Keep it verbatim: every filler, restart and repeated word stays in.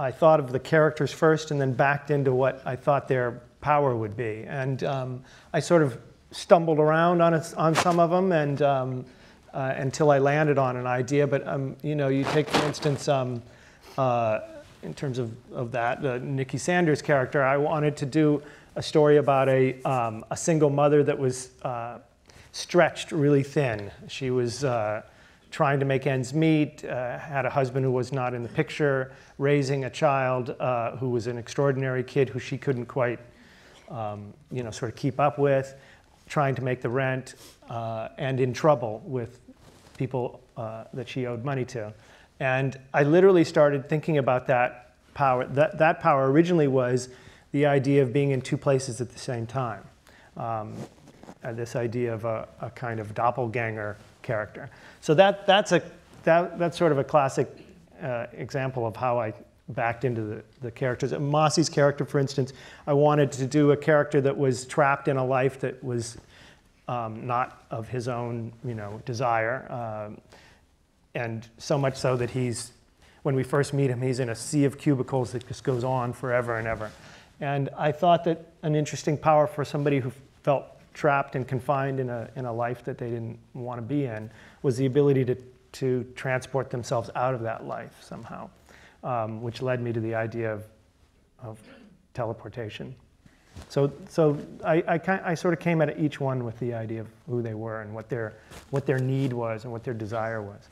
I thought of the characters first and then backed into what I thought their power would be. And um, I sort of stumbled around on, its, on some of them and, um, uh, until I landed on an idea. But um, you know, you take, for instance, um, uh, in terms of, of that, the Niki Sanders character, I wanted to do a story about a, um, a single mother that was uh, stretched really thin. She was uh, trying to make ends meet, uh, had a husband who was not in the picture, raising a child uh, who was an extraordinary kid who she couldn't quite um, you know, sort of keep up with, trying to make the rent, uh, and in trouble with people uh, that she owed money to. And I literally started thinking about that power. That, that power originally was the idea of being in two places at the same time, um, and this idea of a, a kind of doppelganger character. So that, that's, a, that, that's sort of a classic uh, example of how I backed into the, the characters. Masi's character, for instance, I wanted to do a character that was trapped in a life that was um, not of his own you know, desire, um, and so much so that he's, when we first meet him, he's in a sea of cubicles that just goes on forever and ever. And I thought that an interesting power for somebody who felt trapped and confined in a, in a life that they didn't want to be in was the ability to, to transport themselves out of that life somehow, um, which led me to the idea of, of teleportation. So, so I, I, I sort of came at each one with the idea of who they were and what their, what their need was and what their desire was.